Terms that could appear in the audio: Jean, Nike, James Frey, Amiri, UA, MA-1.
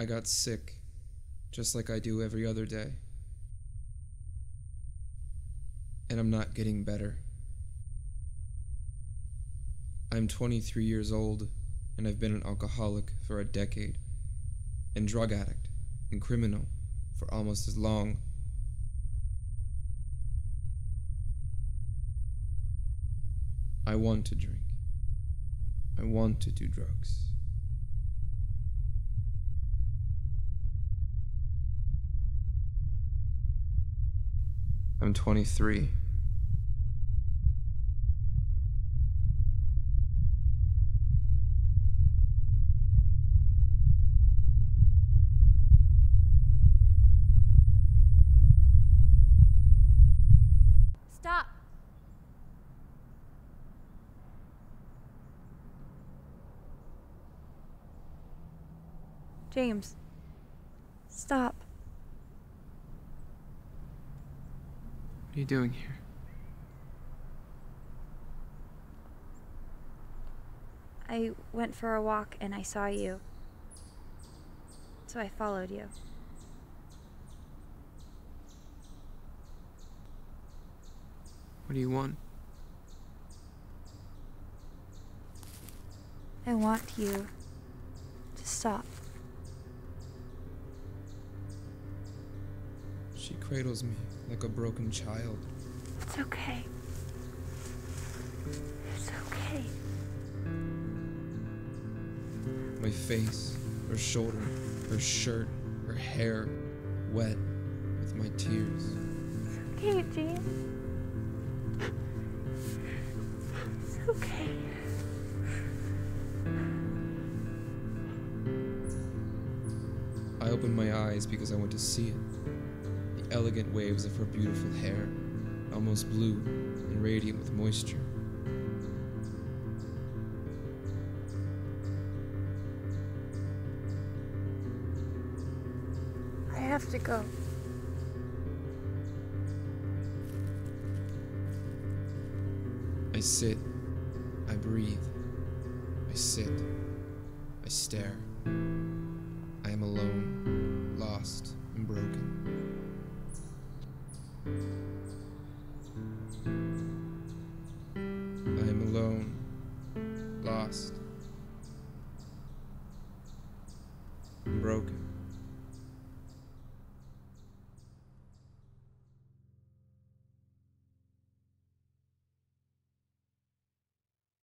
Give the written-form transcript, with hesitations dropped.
I got sick, just like I do every other day. And I'm not getting better. I'm 23 years old, and I've been an alcoholic for a decade, and drug addict, and criminal for almost as long. I want to drink. I want to do drugs. I'm 23. Stop. James, stop. What are you doing here? I went for a walk and I saw you. So I followed you. What do you want? I want you to stop. She cradles me like a broken child. It's okay. It's okay. My face, her shoulder, her shirt, her hair, wet with my tears. It's okay, Jean. It's okay. I opened my eyes because I went to see it. Elegant waves of her beautiful hair, almost blue and radiant with moisture. I have to go. I sit, I breathe, I sit, I stare. I am alone, lost, and broken.